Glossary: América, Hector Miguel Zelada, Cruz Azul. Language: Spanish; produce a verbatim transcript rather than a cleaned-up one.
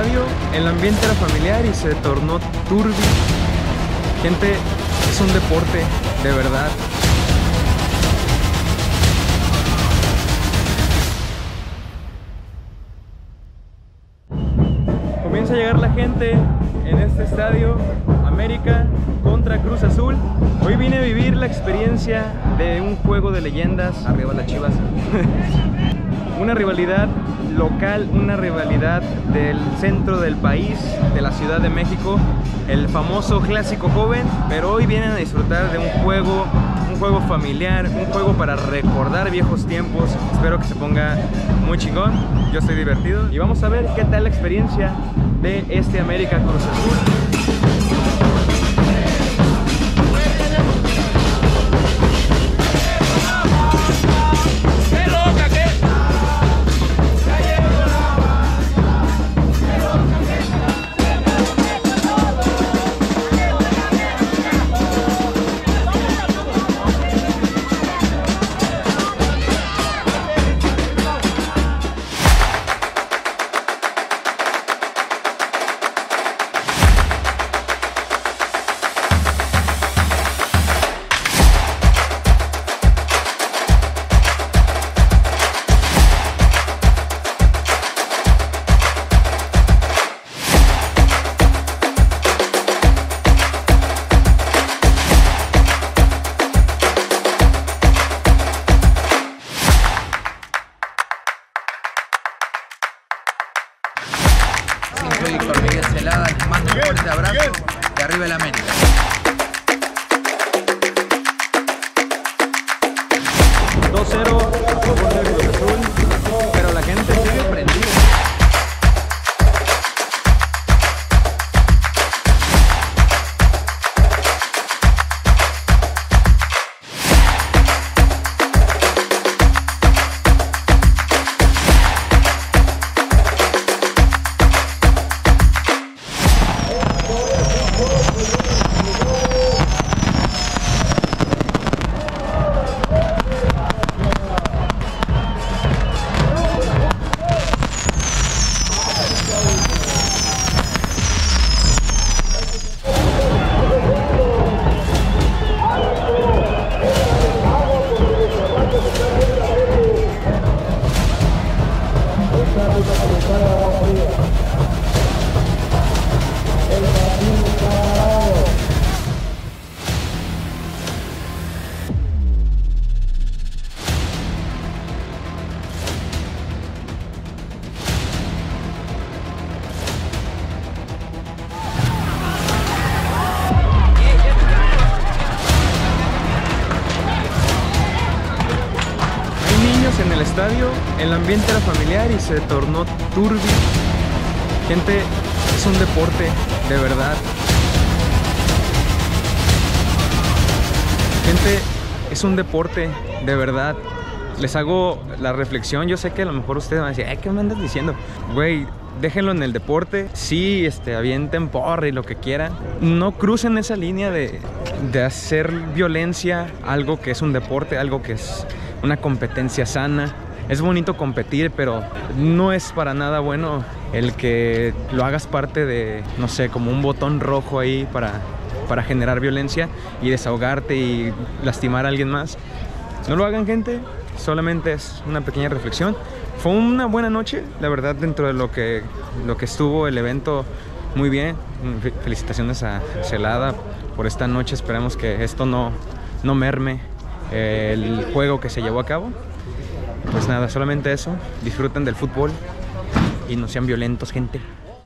estadio, el ambiente era familiar y se tornó turbio. Gente, es un deporte, de verdad. Comienza a llegar la gente en este estadio, América contra Cruz Azul. Hoy vine a vivir la experiencia de un juego de leyendas. Arriba las Chivas. Una rivalidad local, una rivalidad del centro del país, de la Ciudad de México, el famoso clásico joven, pero hoy vienen a disfrutar de un juego, un juego familiar, un juego para recordar viejos tiempos. Espero que se ponga muy chingón, yo estoy divertido y vamos a ver qué tal la experiencia de este América Cruz Azul. Soy Hector Miguel Zelada, les mando un fuerte abrazo de arriba de la América. dos cero a favor del Cruz Azul, pero la gente sigue prendida. En el estadio, el ambiente era familiar y se tornó turbio. Gente, es un deporte, de verdad. Gente, es un deporte, de verdad. Les hago la reflexión, yo sé que a lo mejor ustedes van a decir, ay, ¿qué me andas diciendo? Güey, déjenlo en el deporte, sí, este, avienten porra y lo que quieran. No crucen esa línea de, de hacer violencia, algo que es un deporte, algo que es una competencia sana. Es bonito competir, pero no es para nada bueno el que lo hagas parte de, no sé, como un botón rojo ahí para, para generar violencia y desahogarte y lastimar a alguien más. No lo hagan, gente, solamente es una pequeña reflexión. Fue una buena noche, la verdad, dentro de lo que, lo que estuvo el evento, muy bien. Felicitaciones a Zelada por esta noche, esperemos que esto no, no merme el juego que se llevó a cabo. Pues nada, solamente eso, disfruten del fútbol y no sean violentos, gente.